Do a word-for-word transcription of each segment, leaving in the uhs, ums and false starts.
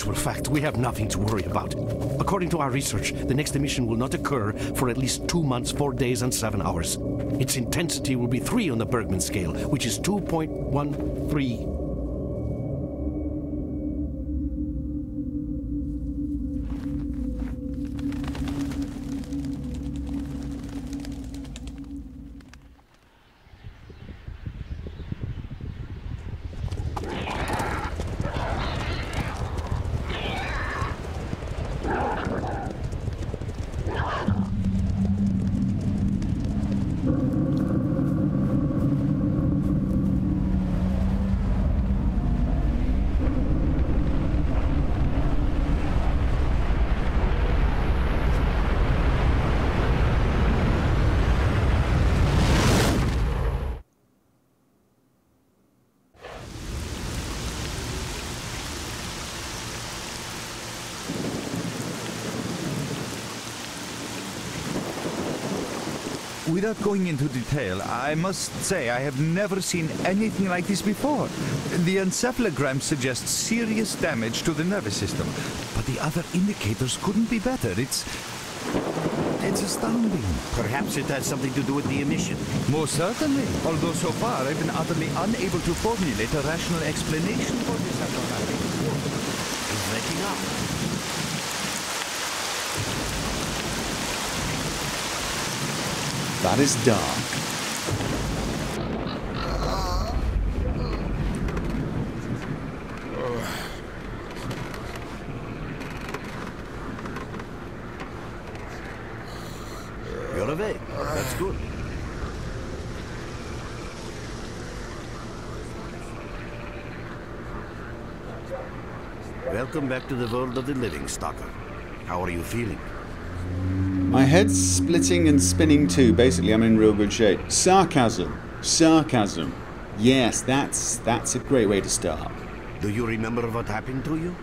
actual fact, we have nothing to worry about. According to our research, the next emission will not occur for at least two months, four days, and seven hours. Its intensity will be three on the Bergman scale, which is two point one three. Without going into detail, I must say I have never seen anything like this before. The encephalogram suggests serious damage to the nervous system, but the other indicators couldn't be better. It's... it's astounding. Perhaps it has something to do with the emission. Most certainly, although so far I've been utterly unable to formulate a rational explanation for this abnormality. It's breaking up. That is dark. You're awake. That's good. Welcome back to the world of the living, Stalker. How are you feeling? My head's splitting and spinning too. Basically, I'm in real good shape. Sarcasm. Sarcasm. Yes, that's that's a great way to start. Do you remember what happened to you?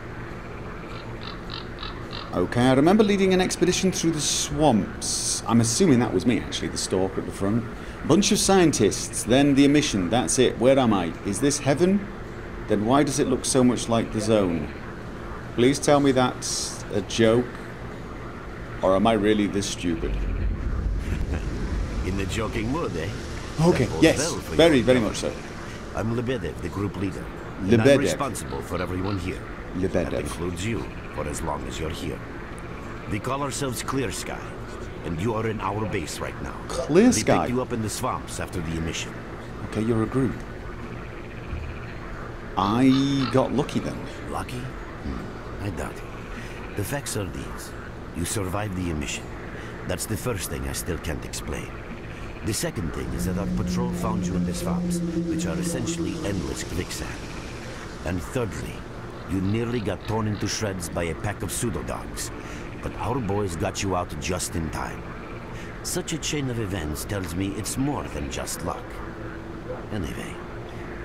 Okay, I remember leading an expedition through the swamps. I'm assuming that was me, actually, the stalker at the front. Bunch of scientists, then the emission. That's it. Where am I? Is this heaven? Then why does it look so much like the zone? Please tell me that's a joke. Or am I really this stupid? In the joking mood, eh? Okay, yes, very, very much so. I'm Lebedev, the group leader. Lebedev. And I'm responsible for everyone here. Lebedev. That includes you, for as long as you're here. We call ourselves Clear Sky, and you are in our base right now. Clear Sky? We picked you up in the swamps after the emission. Okay, you're a group. I got lucky then. Lucky? Hmm, I doubt it. The facts are these. You survived the emission. That's the first thing I still can't explain. The second thing is that our patrol found you in the swamps, which are essentially endless quicksand. And thirdly, you nearly got torn into shreds by a pack of pseudo-dogs, but our boys got you out just in time. Such a chain of events tells me it's more than just luck. Anyway,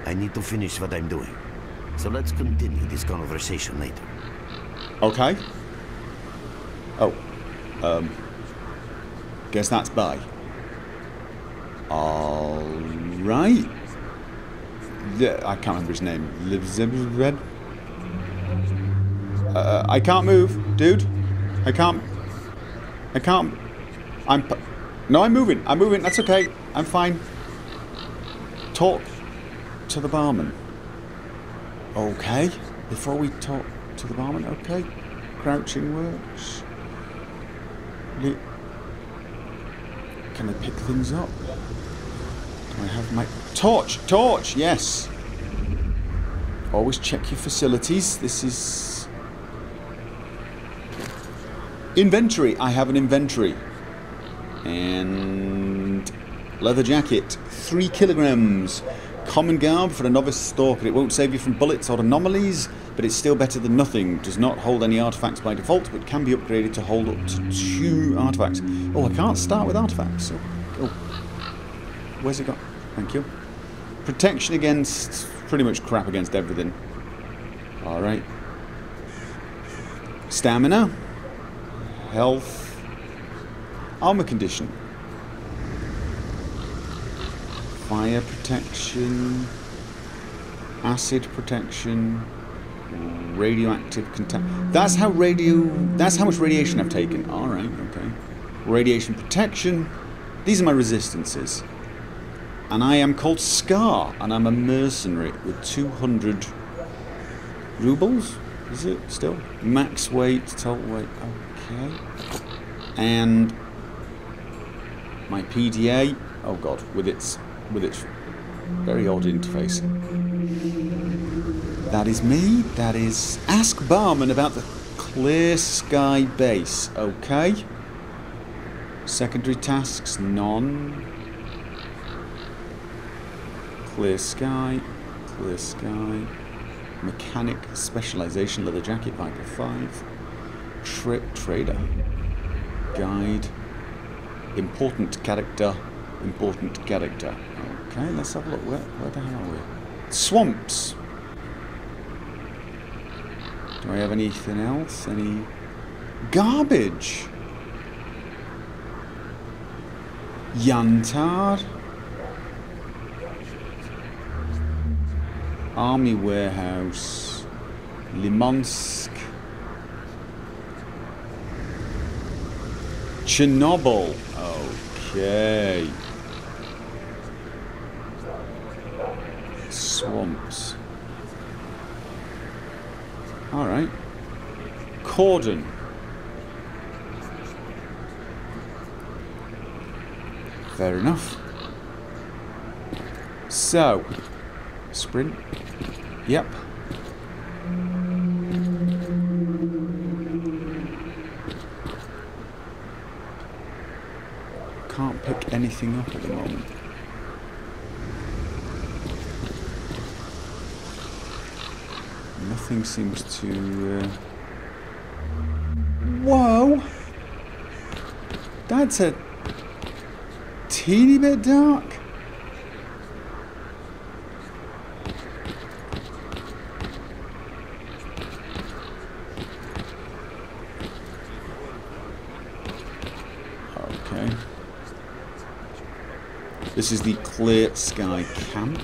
I need to finish what I'm doing, so let's continue this conversation later. Okay. Oh, um, guess that's bye. All right. The, I can't remember his name. Livzibred. Uh, I can't move, dude. I can't. I can't. I'm. No, I'm moving. I'm moving. That's okay. I'm fine. Talk to the barman. Okay. Before we talk to the barman, okay. Crouching works. Can I pick things up? Do I have my... Torch! Torch! Yes! Always check your facilities. This is... Inventory! I have an inventory. And... Leather jacket. Three kilograms. Common garb for a novice stalker. It won't save you from bullets or anomalies, but it's still better than nothing. Does not hold any artifacts by default, but can be upgraded to hold up to two artifacts. Oh, I can't start with artifacts. So, oh, where's it gone? Thank you. Protection against pretty much crap against everything. All right. Stamina, health, armor condition, fire protection, acid protection. Radioactive contamination. That's how radio... That's how much radiation I've taken. Alright, okay. Radiation protection. These are my resistances. And I am called SCAR. And I'm a mercenary with two hundred... rubles? Is it still? Max weight, total weight. Okay. And... my P D A. Oh god, with its... with its very odd interface. That is me. That is... Ask Barman about the Clear Sky base. Okay. Secondary tasks, none. Clear Sky. Clear Sky. Mechanic specialization, leather jacket, Viper five. Trip trader. Guide. Important character. Important character. Okay, let's have a look. Where, where the hell are we? Swamps! Do I have anything else? Any... garbage! Yantar. Army warehouse. Limansk. Chernobyl. Okay. Swamps. Alright. Cordon. Fair enough. So. Sprint. Yep. Can't pick anything up at the moment. Nothing seems to... Uh... Whoa! That's a teeny bit dark. Okay. This is the Clear Sky camp.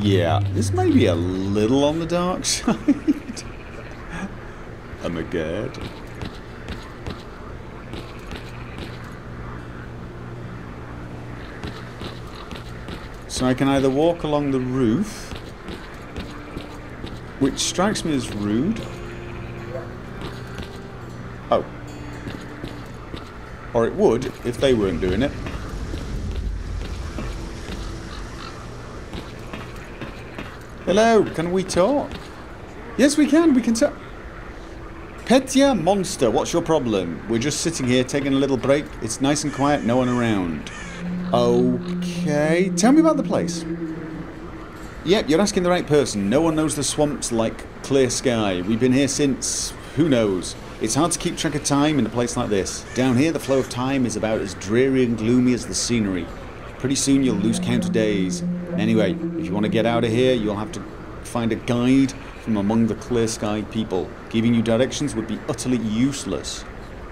Yeah, this may be a little on the dark side. I'm a gerd. So I can either walk along the roof, which strikes me as rude. Oh. Or it would if they weren't doing it. Hello, can we talk? Yes, we can, we can talk. Petia Monster, what's your problem? We're just sitting here taking a little break. It's nice and quiet, no one around. Okay, tell me about the place. Yep, you're asking the right person. No one knows the swamps like Clear Sky. We've been here since... who knows? It's hard to keep track of time in a place like this. Down here, the flow of time is about as dreary and gloomy as the scenery. Pretty soon you'll lose count of days. Anyway, if you want to get out of here, you'll have to find a guide from among the Clear Sky people. Giving you directions would be utterly useless.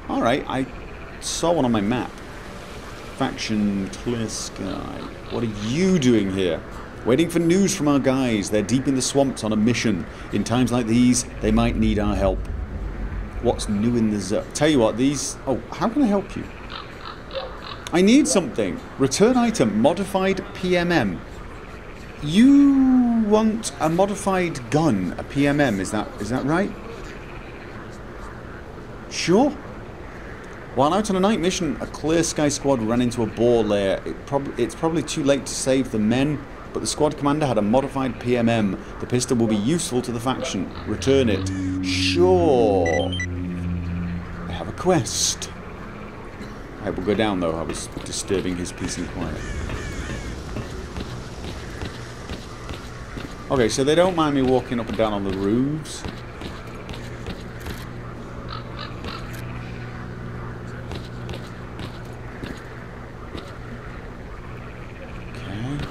Alright, I saw one on my map. Faction Clear Sky. What are you doing here? Waiting for news from our guys. They're deep in the swamps on a mission. In times like these, they might need our help. What's new in the zoo? Tell you what, these... Oh, how can I help you? I need something. Return item. Modified P M M. You want a modified gun, a P M M, is that is that right? Sure. While out on a night mission, a Clear Sky squad ran into a boar lair. It prob it's probably too late to save the men, but the squad commander had a modified P M M. The pistol will be useful to the faction. Return it. Sure. I have a quest. I will go down though, I was disturbing his peace and quiet. Okay, so they don't mind me walking up and down on the roofs. Okay.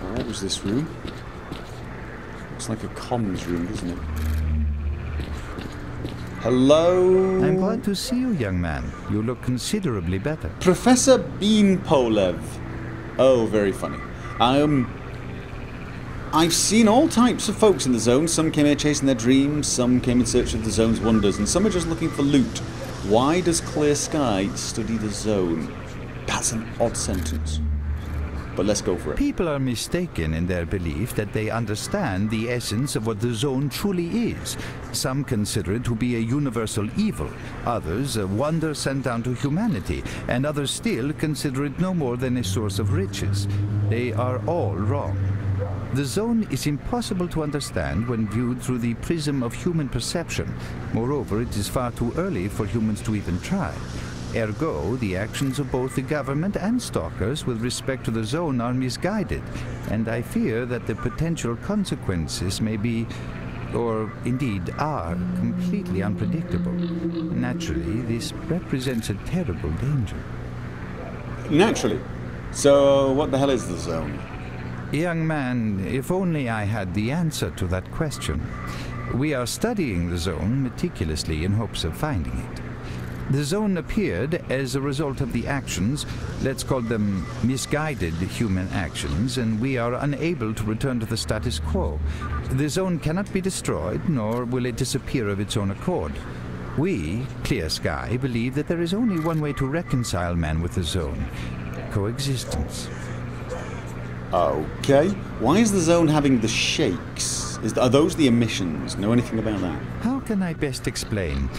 Oh, what was this room? Looks like a comms room, doesn't it? Hello. I'm glad to see you, young man. You look considerably better. Professor Beanpolev. Oh, very funny. Um, I've seen all types of folks in the zone. Some came here chasing their dreams, some came in search of the zone's wonders, and some are just looking for loot. Why does Clear Sky study the zone? That's an odd sentence. But let's go for it. People are mistaken in their belief that they understand the essence of what the zone truly is. Some consider it to be a universal evil, others a wonder sent down to humanity, and others still consider it no more than a source of riches. They are all wrong. The zone is impossible to understand when viewed through the prism of human perception. Moreover, it is far too early for humans to even try. Ergo, the actions of both the government and stalkers with respect to the zone are misguided, and I fear that the potential consequences may be, or indeed are, completely unpredictable. Naturally, this represents a terrible danger. Naturally? So, what the hell is the zone? Young man, if only I had the answer to that question. We are studying the zone meticulously in hopes of finding it. The zone appeared as a result of the actions, let's call them misguided human actions, and we are unable to return to the status quo. The zone cannot be destroyed, nor will it disappear of its own accord. We, Clear Sky, believe that there is only one way to reconcile man with the zone: coexistence. Okay. Why is the zone having the shakes? Is, are those the emissions? Know anything about that? How can I best explain?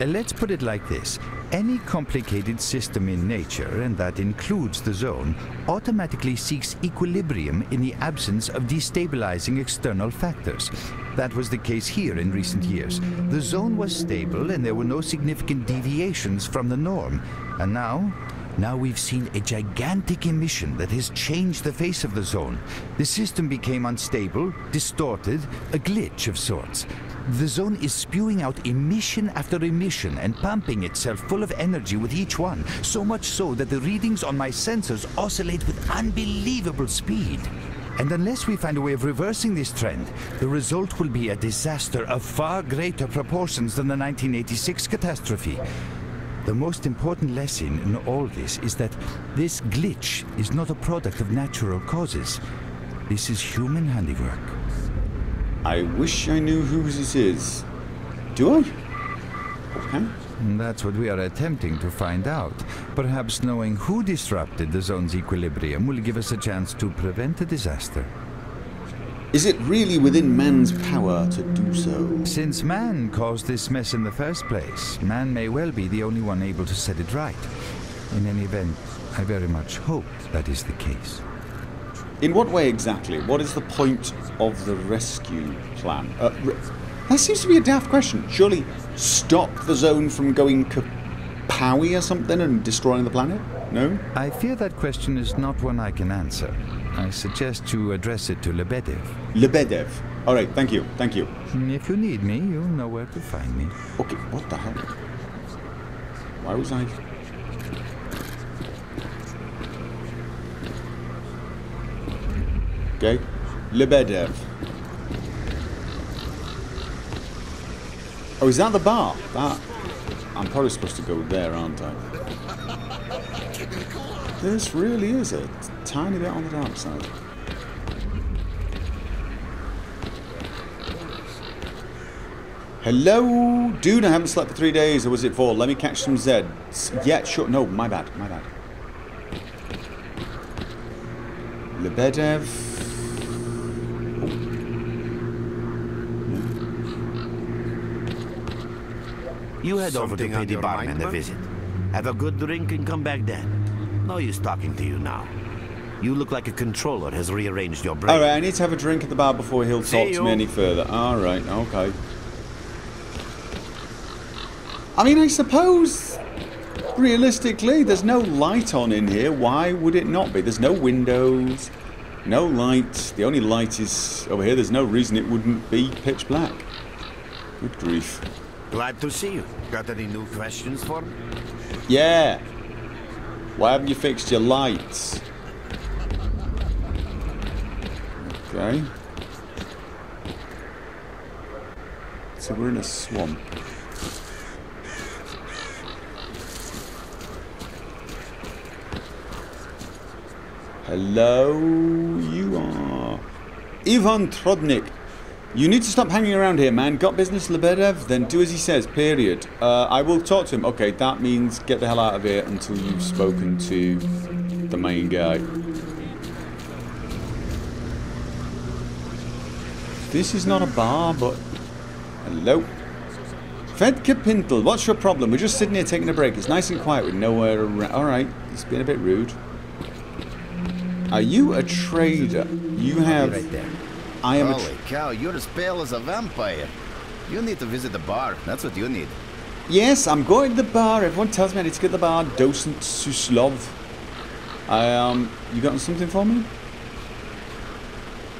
Let's put it like this. Any complicated system in nature, and that includes the zone, automatically seeks equilibrium in the absence of destabilizing external factors. That was the case here in recent years. The zone was stable and there were no significant deviations from the norm. And now? Now we've seen a gigantic emission that has changed the face of the zone. The system became unstable, distorted, a glitch of sorts. The zone is spewing out emission after emission and pumping itself full of energy with each one, so much so that the readings on my sensors oscillate with unbelievable speed. And unless we find a way of reversing this trend, the result will be a disaster of far greater proportions than the nineteen eighty-six catastrophe. The most important lesson in all this is that this glitch is not a product of natural causes. This is human handiwork. I wish I knew who this is. Do I? Okay. That's what we are attempting to find out. Perhaps knowing who disrupted the zone's equilibrium will give us a chance to prevent a disaster. Is it really within man's power to do so? Since man caused this mess in the first place, man may well be the only one able to set it right. In any event, I very much hope that is the case. In what way exactly? What is the point of the rescue plan? Uh, re that seems to be a daft question. Surely stop the zone from going kapowie or something and destroying the planet? No? I fear that question is not one I can answer. I suggest you address it to Lebedev. Lebedev. All right, thank you, thank you. If you need me, you know where to find me. Okay, what the hell? Why was I... Okay, Lebedev. Oh, is that the bar? That... I'm probably supposed to go there, aren't I? This really is a tiny bit on the dark side. Hello, dude. I haven't slept for three days, or was it four? Let me catch some Zeds. Yeah, sure. No, my bad. My bad. Lebedev. You head over to pay the barman a visit. Have a good drink and come back then. No use talking to you now. You look like a controller has rearranged your brain. Alright, I need to have a drink at the bar before he'll talk to me any further. Alright, okay. I mean, I suppose, realistically, there's no light on in here. Why would it not be? There's no windows, no lights. The only light is over here. There's no reason it wouldn't be pitch black. Good grief. Glad to see you. Got any new questions for me? Yeah. Why haven't you fixed your lights? Okay. So we're in a swamp. Hello, you are... Ivan Trodnik. You need to stop hanging around here, man. Got business, Lebedev? Then do as he says, period. Uh, I will talk to him. Okay, that means get the hell out of here until you've spoken to the main guy. This is not a bar, but... Hello? Fedka Pintel, what's your problem? We're just sitting here taking a break. It's nice and quiet with nowhere around. Alright, it's been a bit rude. Are you a trader? You have... Right there. I am Holy a cow, you're as pale as a vampire. You need to visit the bar, that's what you need. Yes, I'm going to the bar. Everyone tells me I need to get the bar. Docent Suslov. I, um, you got something for me?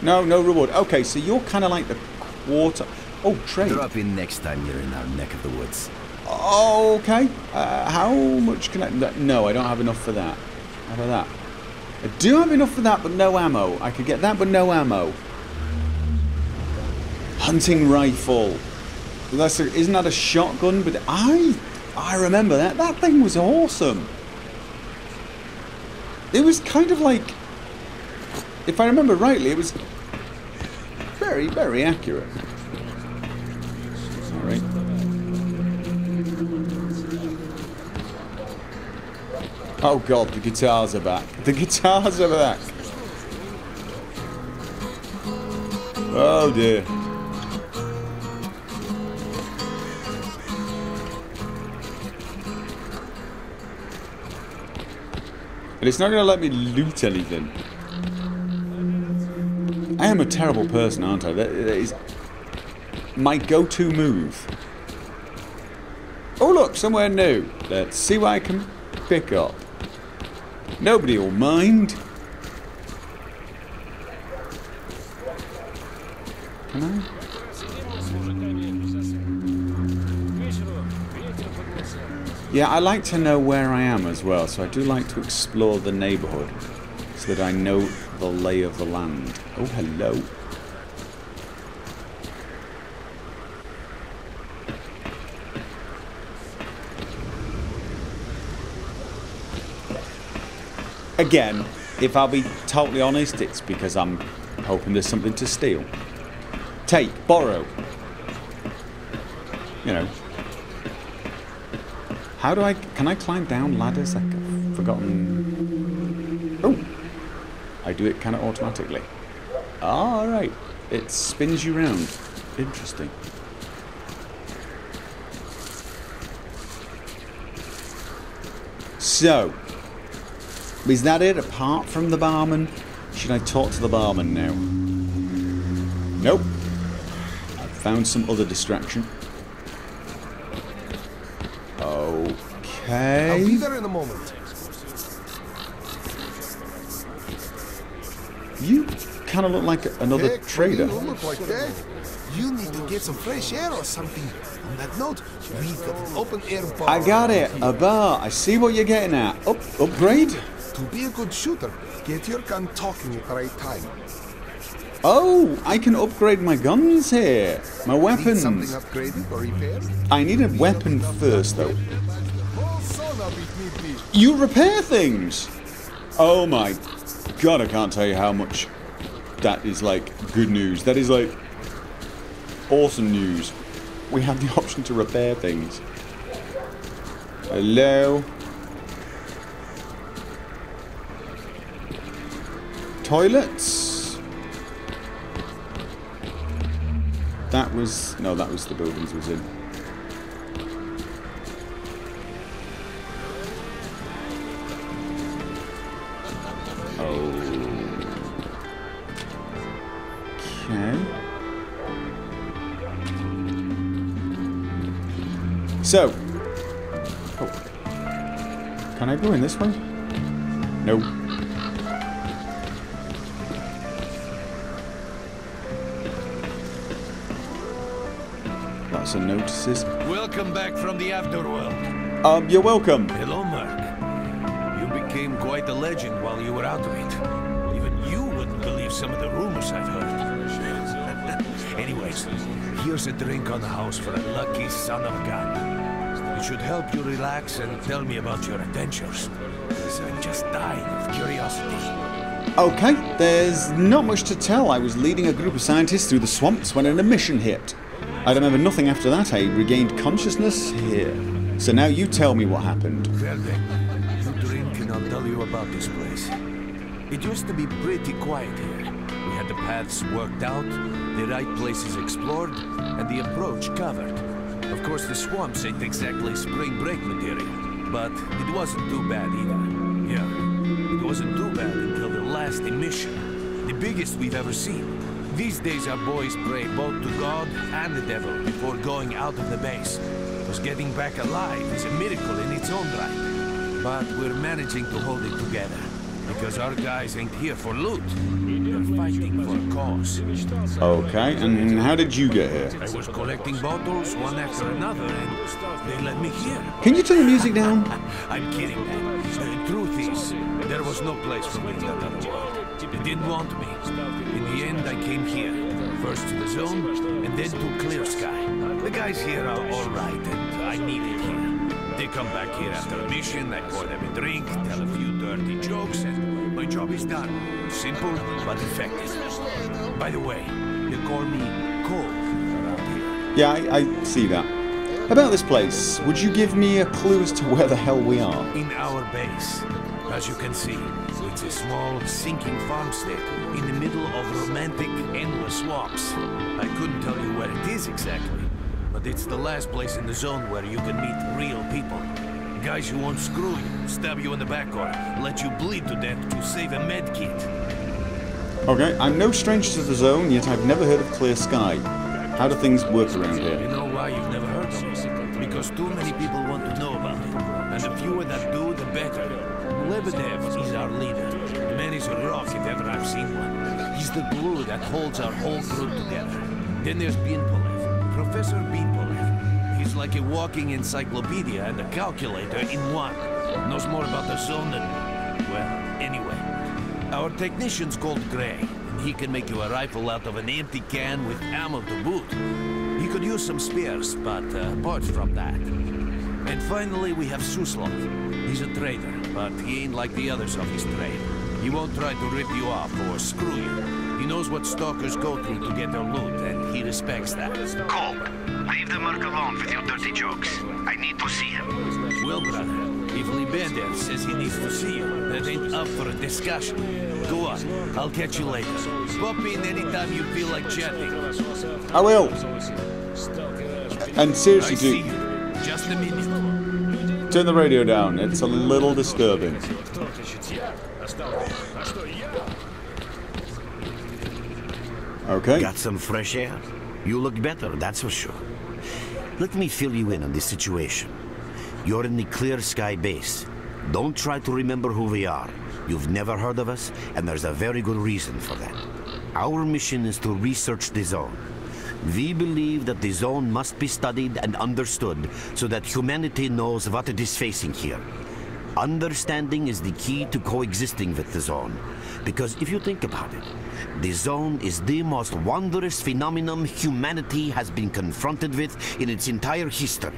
No, no reward. Okay, so you're kind of like the quarter... Oh, trade. Drop in next time you're in our neck of the woods. Oh, okay. Uh, how much can I... No, I don't have enough for that. How about that? I do have enough for that, but no ammo. I could get that, but no ammo. Hunting rifle. That's a, isn't that a shotgun? But I, I remember that. That thing was awesome. It was kind of like, if I remember rightly, it was very, very accurate. All right. Oh god, the guitars are back. The guitars are back. Oh dear. But it's not going to let me loot anything. I am a terrible person, aren't I? That, that is my go-to move. Oh look, somewhere new. Let's see what I can pick up. Nobody will mind. Can I? Yeah, I like to know where I am as well, so I do like to explore the neighbourhood so that I know the lay of the land. Oh, hello. Again, if I'll be totally honest, it's because I'm hoping there's something to steal. Take, borrow. You know. How do I... Can I climb down ladders? I've forgotten... Oh! I do it kind of automatically. Alright. It spins you round. Interesting. So. Is that it? Apart from the barman? Should I talk to the barman now? Nope. I've found some other distraction. Okay. I'll be there in a moment. You kind of look like another hey, trader. You don't look like that. You need to get some fresh air or something. On that note, we've got an open air bar. I got it. A bar. I see what you're getting at. Up, upgrade. To be a good shooter, get your gun talking at the right time. Oh, I can upgrade my guns here. My weapons. Need something upgraded or repaired? I need a weapon first, though. You repair things! Oh my god, I can't tell you how much that is like good news. That is like awesome news. We have the option to repair things. Hello? Toilets? That was... No, that was the buildings was in. So, oh. Can I go in this way? No. Lots of notices. Welcome back from the afterworld. Um, you're welcome. Hello, Mark. You became quite a legend while you were out of it. Even you wouldn't believe some of the rumors I've heard. Anyways, here's a drink on the house for a lucky son of God. It should help you relax and tell me about your adventures, because I'm just dying of curiosity. Okay, there's not much to tell. I was leading a group of scientists through the swamps when an emission hit. I remember nothing after that. I regained consciousness here. So now you tell me what happened. Ferdinand, you drink and I'll tell you about this place. It used to be pretty quiet here. We had the paths worked out, the right places explored, and the approach covered. Of course, the swamps ain't exactly spring break material, but it wasn't too bad either. Yeah, it wasn't too bad until the last emission, the biggest we've ever seen. These days our boys pray both to God and the devil before going out of the base. Because getting back alive is a miracle in its own right. But we're managing to hold it together, because our guys ain't here for loot. They're fighting for a cause. Okay, and how did you get here? I was collecting bottles one after another, and they let me here. Can you turn the music down? I'm kidding, man. The truth is, there was no place for me in that other world. They didn't want me. In the end, I came here. First to the zone, and then to Clear Sky. The guys here are all right, and I need it here. They come back here after a mission, I pour them a drink, tell a few dirty jokes, and my job is done. Simple, but effective. By the way, you call me Cole. Yeah, I, I see that. About this place, would you give me a clue as to where the hell we are? In our base. As you can see, it's a small, sinking farmstead in the middle of romantic, endless swamps. I couldn't tell you where it is exactly. But it's the last place in the zone where you can meet real people. Guys who won't screw you, stab you in the back, or let you bleed to death to save a med kit. Okay, I'm no stranger to the zone, yet I've never heard of Clear Sky. How do things work around here? You know why you've never heard of it? Because too many people want to know about it. And the fewer that do, the better. Lebedev is our leader. The man is a rock if ever I've seen one. He's the glue that holds our whole crew together. Then there's Beanpolev. Professor Beanpolev. He's like a walking encyclopedia and a calculator in one. Knows more about the zone than... well, anyway. Our technician's called Gray, and he can make you a rifle out of an empty can with ammo to boot. He could use some spares, but uh, apart from that. And finally, we have Suslov. He's a trader, but he ain't like the others of his trade. He won't try to rip you off or screw you. He knows what stalkers go through to get their loot, and he respects that. Cole, leave the merc alone with your dirty jokes. I need to see him. Well, brother, if Lebedev says he needs to see you, that ain't up for a discussion. Go on, I'll catch you later. Pop in anytime you feel like chatting. I will. And seriously, dude. Just a minute. Turn the radio down. It's a little disturbing. Okay. Got some fresh air. You look better, that's for sure. Let me fill you in on this situation. You're in the Clear Sky base. Don't try to remember who we are. You've never heard of us, and there's a very good reason for that. Our mission is to research the zone. We believe that the zone must be studied and understood so that humanity knows what it is facing here. Understanding is the key to coexisting with the zone. Because if you think about it, the zone is the most wondrous phenomenon humanity has been confronted with in its entire history.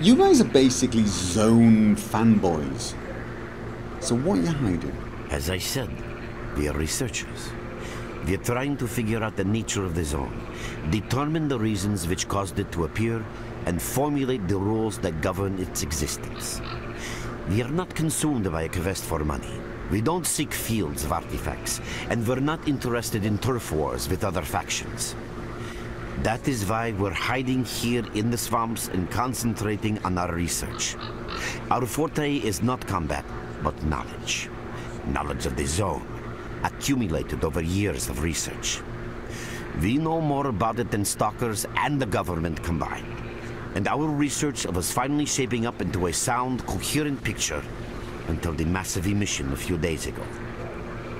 You guys are basically zone fanboys. So what are you hiding? As I said, we are researchers. We are trying to figure out the nature of the zone, determine the reasons which caused it to appear, and formulate the rules that govern its existence. We are not consumed by a quest for money. We don't seek fields of artifacts, and we're not interested in turf wars with other factions. That is why we're hiding here in the swamps and concentrating on our research. Our forte is not combat, but knowledge. Knowledge of the zone, accumulated over years of research. We know more about it than stalkers and the government combined. And our research was finally shaping up into a sound, coherent picture until the massive emission a few days ago.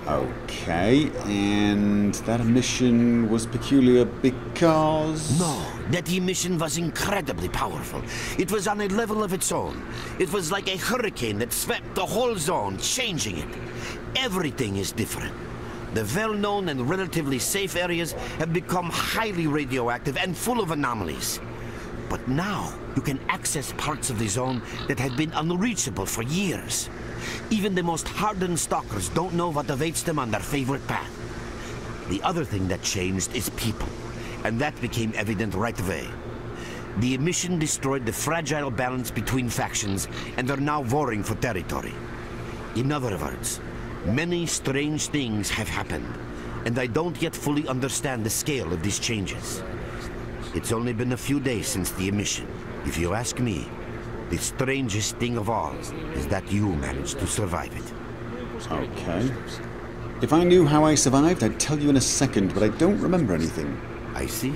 Okay, and that emission was peculiar because... No, that emission was incredibly powerful. It was on a level of its own. It was like a hurricane that swept the whole zone, changing it. Everything is different. The well-known and relatively safe areas have become highly radioactive and full of anomalies. But now you can access parts of the zone that have been unreachable for years. Even the most hardened stalkers don't know what awaits them on their favorite path. The other thing that changed is people, and that became evident right away. The emission destroyed the fragile balance between factions, and are now warring for territory. In other words, many strange things have happened, and I don't yet fully understand the scale of these changes. It's only been a few days since the emission. If you ask me, the strangest thing of all is that you managed to survive it. Okay. If I knew how I survived, I'd tell you in a second, but I don't remember anything. I see.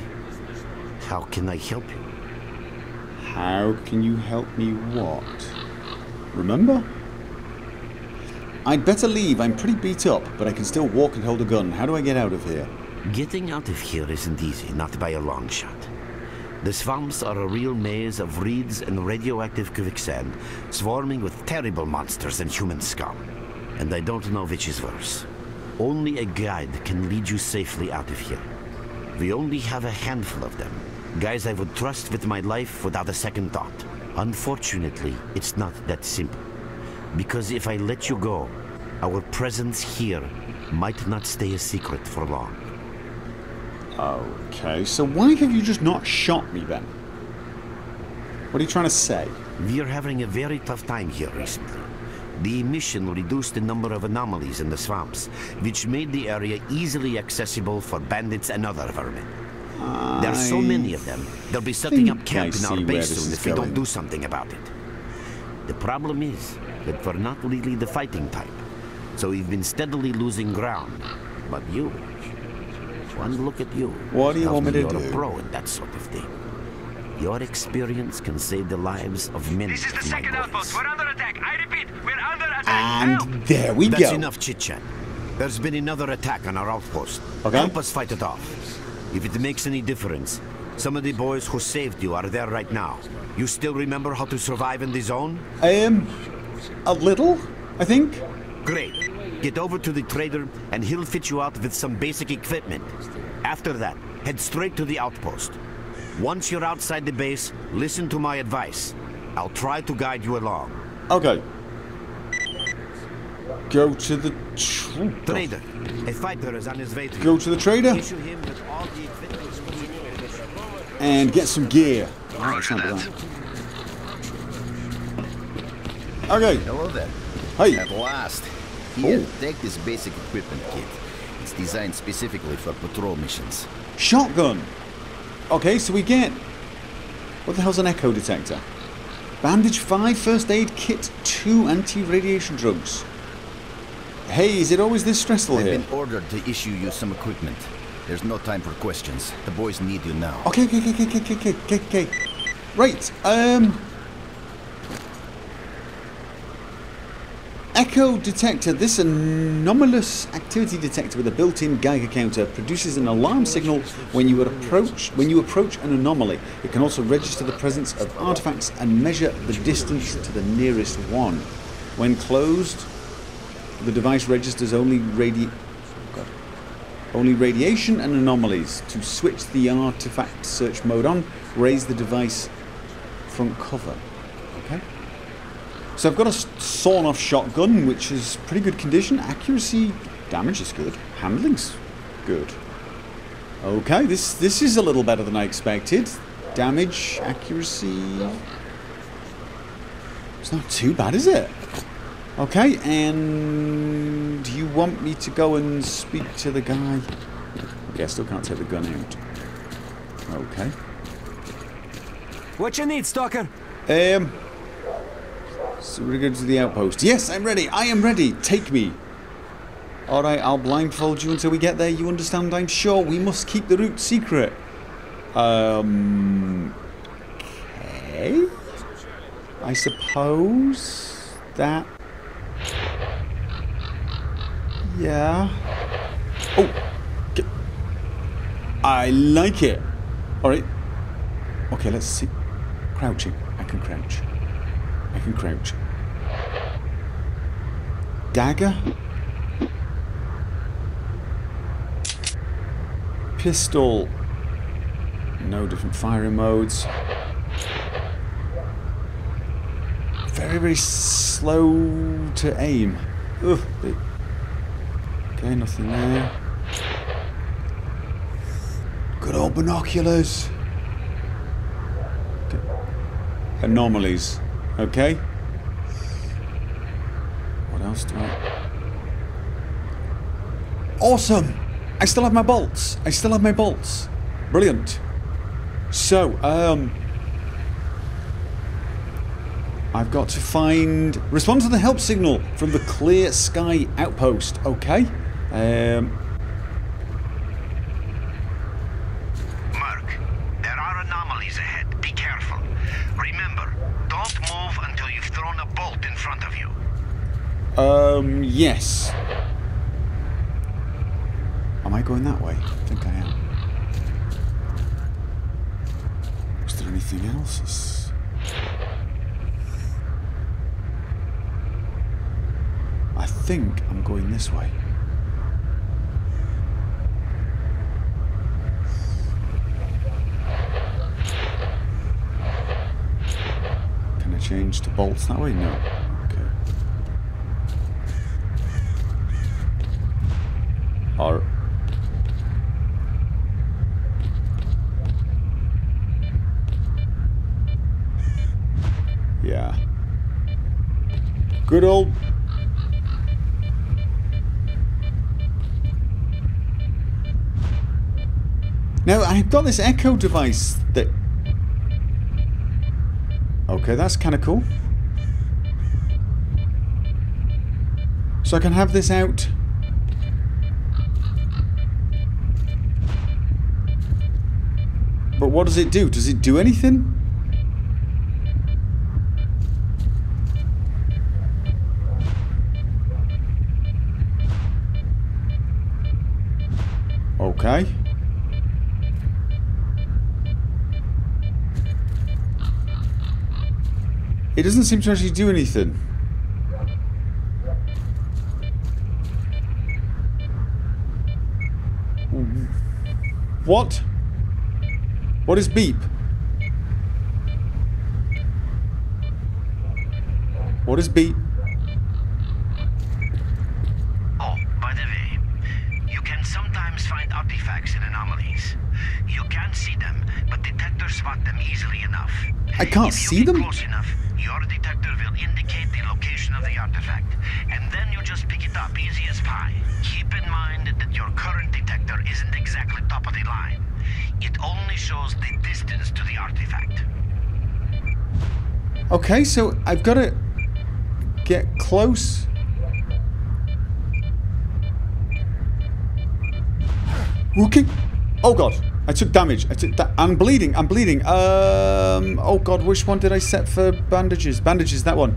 How can I help you? How can you help me what? Remember? I'd better leave. I'm pretty beat up, but I can still walk and hold a gun. How do I get out of here? Getting out of here isn't easy, not by a long shot. The swamps are a real maze of reeds and radioactive quicksand, swarming with terrible monsters and human scum. And I don't know which is worse. Only a guide can lead you safely out of here. We only have a handful of them. Guys I would trust with my life without a second thought. Unfortunately, it's not that simple. Because if I let you go, our presence here might not stay a secret for long. Okay, so why have you just not shot me then? What are you trying to say? We're having a very tough time here recently. The emission reduced the number of anomalies in the swamps, which made the area easily accessible for bandits and other vermin. I there are so many of them, they'll be setting up camp in our base soon if we don't do something about it. The problem is that we're not really the fighting type, so we've been steadily losing ground. But you, one look at you. What do you want me to do? You're a pro in that sort of thing. Your experience can save the lives of many. This is the second outpost. We're under attack. I repeat, we're under attack. And there we go. That's enough chit-chat. There's been another attack on our outpost. Okay. Help us fight it off. If it makes any difference, some of the boys who saved you are there right now. You still remember how to survive in the zone? Um, a little, I think. Great. Get over to the trader, and he'll fit you out with some basic equipment. After that, head straight to the outpost. Once you're outside the base, listen to my advice. I'll try to guide you along. Okay. Go to the tr trader. A fighter is on his way to go to the trader. And get some gear. Roger that. Okay. Hello there. Hey. At last. Here, oh. Take this basic equipment kit. It's designed specifically for patrol missions. Shotgun. Okay, so we get... What the hell's an echo detector? Bandage five, first aid kit, two anti-radiation drugs. Hey, is it always this stressful I've here? I've been ordered to issue you some equipment. There's no time for questions. The boys need you now. Okay, okay, okay, okay, okay, okay, okay. Right, um... Echo detector. This anomalous activity detector with a built-in Geiger counter produces an alarm signal when you approach when you approach an anomaly. It can also register the presence of artifacts and measure the distance to the nearest one. When closed, the device registers only radi God. only radiation and anomalies. To switch the artifact search mode on, raise the device from cover. Okay. So I've got a sawn-off shotgun, which is pretty good condition. Accuracy, damage is good. Handling's good. Okay, this this is a little better than I expected. Damage, accuracy... It's not too bad, is it? Okay, and... You want me to go and speak to the guy? Okay, I still can't take the gun out. Okay. What you need, stalker? Um... So we're going to the outpost. Yes, I'm ready. I am ready. Take me. All right, I'll blindfold you until we get there. You understand, I'm sure. We must keep the route secret. Um... Okay? I suppose that... Yeah. Oh! I like it. All right. Okay, let's see. Crouching. I can crouch. I can crouch. Dagger. Pistol. No different firing modes. very, very slow to aim. Ugh. Okay, nothing there. Good old binoculars. Okay. Anomalies. Okay. What else do I... Awesome! I still have my bolts. I still have my bolts. Brilliant. So, um... I've got to find... Respond to the help signal from the Clear Sky outpost. Okay. Um... Mark, there are anomalies ahead. Be careful. Remember, don't move until you've thrown a bolt in front of you. Um, yes. Am I going that way? I think I am. Is there anything else? It's... I think I'm going this way. Can I change to bolts that way? No. Okay. Or... yeah. Good old... Now, I've got this echo device that... Okay, that's kind of cool. So I can have this out. But what does it do? Does it do anything? Okay. It doesn't seem to actually do anything. What? What is beep? What is beep? I can't see them? If you get close enough, your detector will indicate the location of the artifact, and then you just pick it up easy as pie. Keep in mind that your current detector isn't exactly top of the line. It only shows the distance to the artifact. Okay, so I've got to get close. Okay. Oh god. I took damage. I took that. I'm bleeding. I'm bleeding. Um. Oh god. Which one did I set for bandages? Bandages. That one.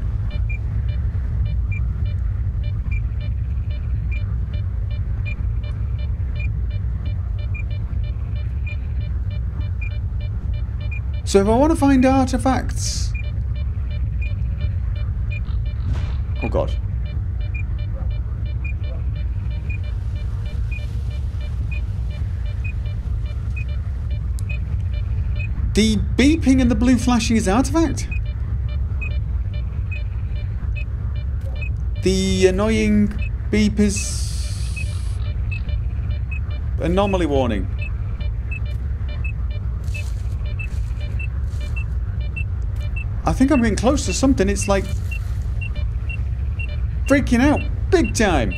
So if I want to find artifacts. Oh god. The beeping and the blue flashing is artifact. The annoying beep is anomaly warning. I think I'm getting close to something. It's like freaking out big time.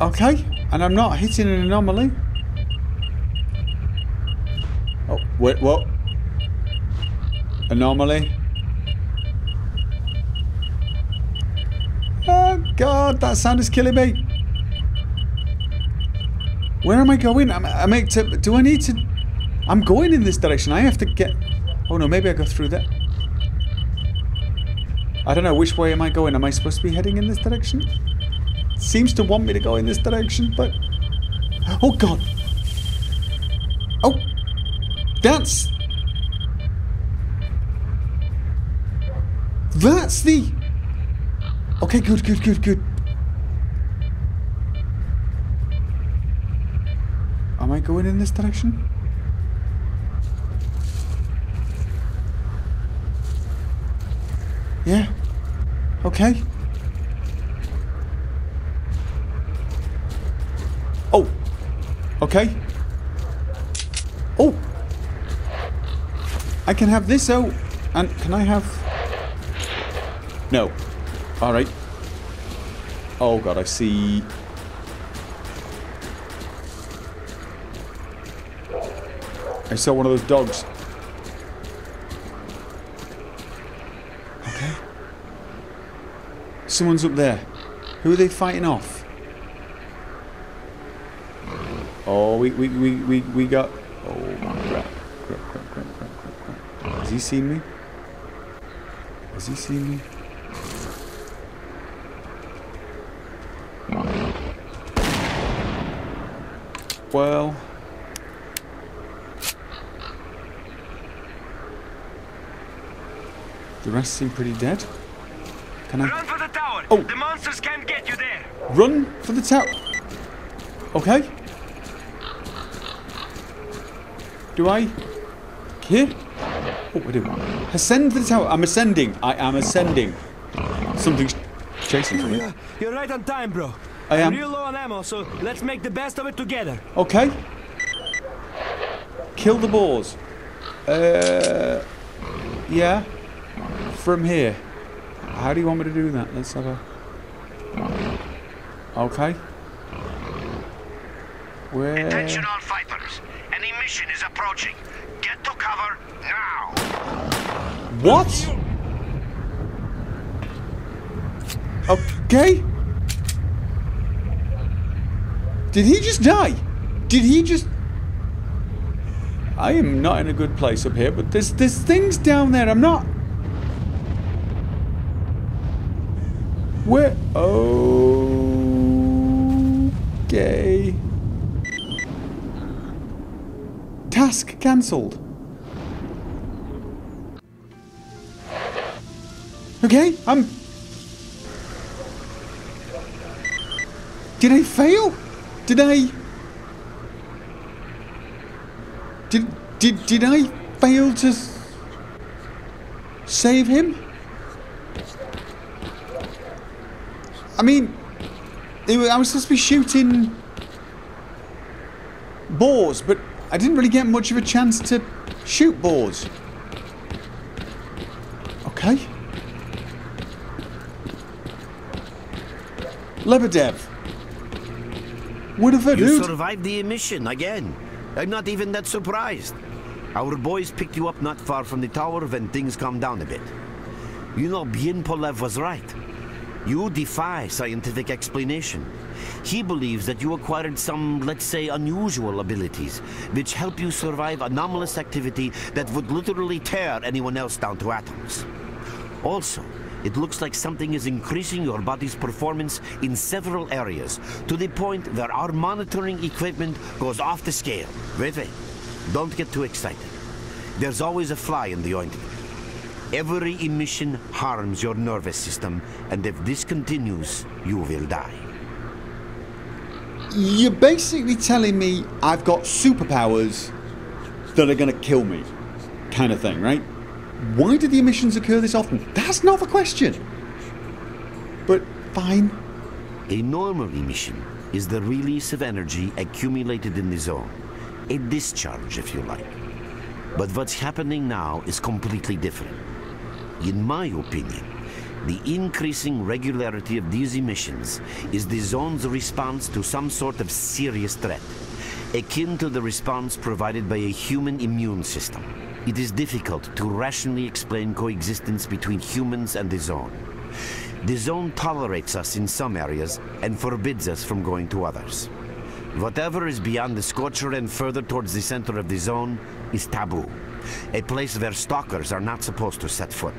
Okay. And I'm not hitting an anomaly. Oh, wait, what? Anomaly. Oh god, that sound is killing me. Where am I going? I'm, I make to, do I need to... I'm going in this direction. I have to get... Oh no, maybe I go through that. I don't know, which way am I going? Am I supposed to be heading in this direction? Seems to want me to go in this direction, but... Oh god! Oh! That's... That's the... Okay, good, good, good, good. Am I going in this direction? Yeah. Okay. Oh. Okay. Oh. I can have this out. And can I have... No. Alright. Oh god, I see... I saw one of those dogs. Okay. Someone's up there. Who are they fighting off? Oh, we we we we, we got... Oh my crap. Crap, crap, crap, crap, crap, crap. Has he seen me? Has he seen me? Well... The rest seem pretty dead. Can I? Run for the tower! Oh! The monsters can't get you there! Run for the tower! Okay. Do I? Here? What do I do? Ascend to the tower! I'm ascending! I am ascending! Something's chasing me. You're, you're right on time, bro. I am. I'm real low on ammo, so let's make the best of it together. Okay. Kill the boars. Uh. Yeah. From here, how do you want me to do that? Let's have a... Okay. Where... Attention all fighters. An emission is approaching. Get to cover now. What? Okay. Did he just die? Did he just... I am not in a good place up here, but there's, there's things down there. I'm not... Where? Okay. Task cancelled. Okay, I'm... Did I fail? Did I... Did, did, did I fail to save him? I mean, it was, I was supposed to be shooting boars, but I didn't really get much of a chance to shoot boars. Okay. Lebedev. What have I done? You survived the emission again. I'm not even that surprised. Our boys picked you up not far from the tower when things calmed down a bit. You know, Beanpolev was right. You defy scientific explanation. He believes that you acquired some, let's say, unusual abilities, which help you survive anomalous activity that would literally tear anyone else down to atoms. Also, it looks like something is increasing your body's performance in several areas, to the point that our monitoring equipment goes off the scale. Wait, wait. Don't get too excited. There's always a fly in the ointment. Every emission harms your nervous system, and if this continues, you will die. You're basically telling me I've got superpowers that are going to kill me, kind of thing, right? Why do the emissions occur this often? That's not the question. But fine. A normal emission is the release of energy accumulated in the zone. A discharge, if you like. But what's happening now is completely different. In my opinion, the increasing regularity of these emissions is the zone's response to some sort of serious threat, akin to the response provided by a human immune system. It is difficult to rationally explain coexistence between humans and the zone. The zone tolerates us in some areas and forbids us from going to others. Whatever is beyond the Scorcher and further towards the center of the zone is taboo. A place where stalkers are not supposed to set foot.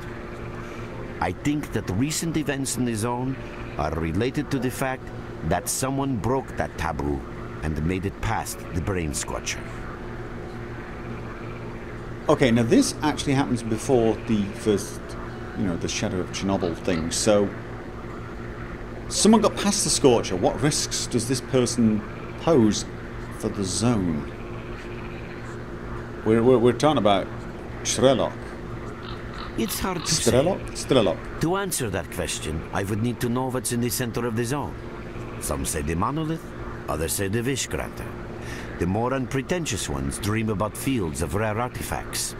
I think that recent events in the zone are related to the fact that someone broke that taboo and made it past the Brain Scorcher. Okay, now this actually happens before the first, you know, the Shadow of Chernobyl thing, so... Someone got past the Scorcher. What risks does this person pose for the zone? We're, we're, we're talking about Strelok. It's hard to Strelok? say. Strelok. To answer that question, I would need to know what's in the center of the zone. Some say the monolith, others say the wish granter. The more unpretentious ones dream about fields of rare artifacts.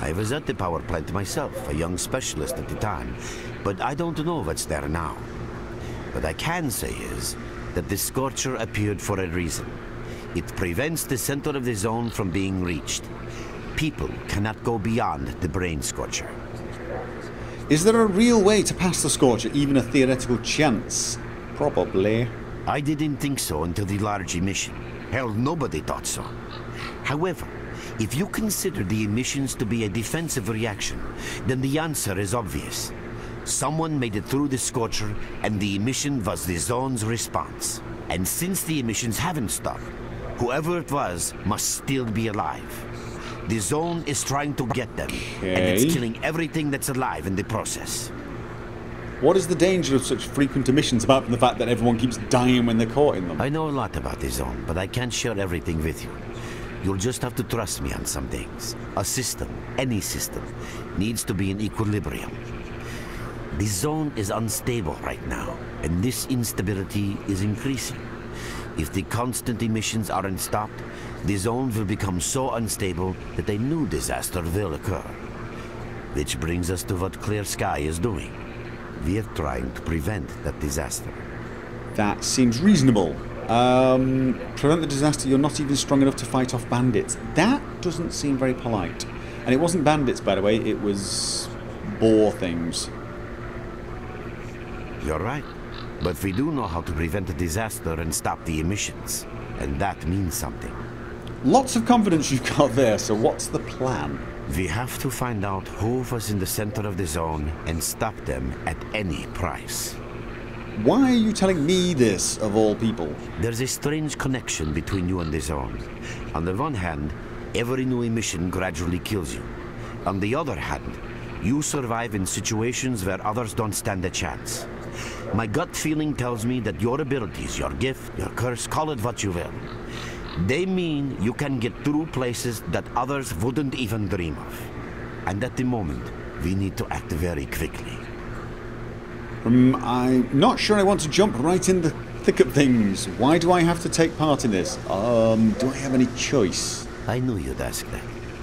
I was at the power plant myself, a young specialist at the time, but I don't know what's there now. What I can say is that the Scorcher appeared for a reason. It prevents the center of the zone from being reached. People cannot go beyond the Brain Scorcher. Is there a real way to pass the Scorcher, even a theoretical chance? Probably. I didn't think so until the large emission. Hell, nobody thought so. However, if you consider the emissions to be a defensive reaction, then the answer is obvious. Someone made it through the Scorcher, and the emission was the zone's response. And since the emissions haven't stopped, whoever it was must still be alive. The zone is trying to get them, okay. and it's killing everything that's alive in the process. What is the danger of such frequent emissions, apart from the fact that everyone keeps dying when they're caught in them? I know a lot about the zone, but I can't share everything with you. You'll just have to trust me on some things. A system, any system, needs to be in equilibrium. The zone is unstable right now, and this instability is increasing. If the constant emissions aren't stopped, the zone will become so unstable that a new disaster will occur. Which brings us to what Clear Sky is doing. We are trying to prevent that disaster. That seems reasonable. Um, prevent the disaster, you're not even strong enough to fight off bandits. That doesn't seem very polite. And it wasn't bandits, by the way, it was boar things. You're right. But we do know how to prevent a disaster and stop the emissions. And that means something. Lots of confidence you've got there, so what's the plan? We have to find out who was in the center of the zone and stop them at any price. Why are you telling me this, of all people? There's a strange connection between you and the zone. On the one hand, every new emission gradually kills you. On the other hand, you survive in situations where others don't stand a chance. My gut feeling tells me that your abilities, your gift, your curse, call it what you will. They mean you can get through places that others wouldn't even dream of. And at the moment, we need to act very quickly. Um, I'm not sure I want to jump right in the thick of things. Why do I have to take part in this? Um, do I have any choice? I knew you'd ask that.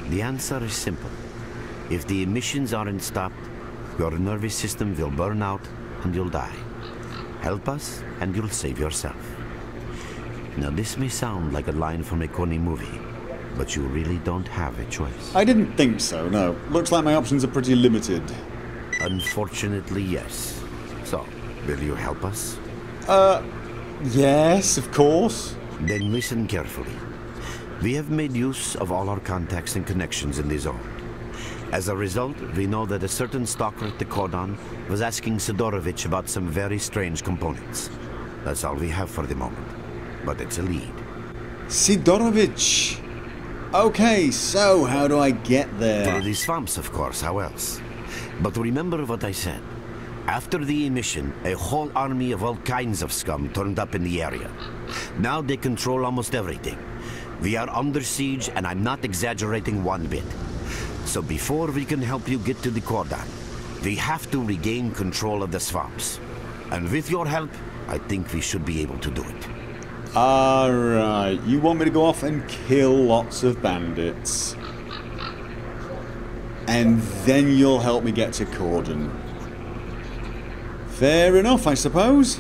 The answer is simple. If the emissions aren't stopped, your nervous system will burn out and you'll die. Help us, and you'll save yourself. Now, this may sound like a line from a corny movie, but you really don't have a choice. I didn't think so, no. Looks like my options are pretty limited. Unfortunately, yes. So, will you help us? Uh, yes, of course. Then listen carefully. We have made use of all our contacts and connections in the zone. As a result, we know that a certain stalker at the Cordon was asking Sidorovich about some very strange components. That's all we have for the moment, but it's a lead. Sidorovich! Okay, so how do I get there? Through the swamps, of course, how else? But remember what I said. After the emission, a whole army of all kinds of scum turned up in the area. Now they control almost everything. We are under siege, and I'm not exaggerating one bit. So before we can help you get to the Cordon, we have to regain control of the swamps. And with your help, I think we should be able to do it. Alright, you want me to go off and kill lots of bandits. And then you'll help me get to Cordon. Fair enough, I suppose.